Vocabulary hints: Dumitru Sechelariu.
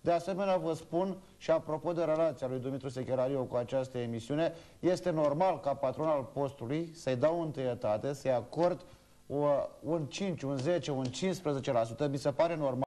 De asemenea, vă spun și apropo de relația lui Dumitru Sechelariu cu această emisiune, este normal ca patronul al postului să-i dau întâietate, să-i acord un 5, un 10, un 15%. Mi se pare normal.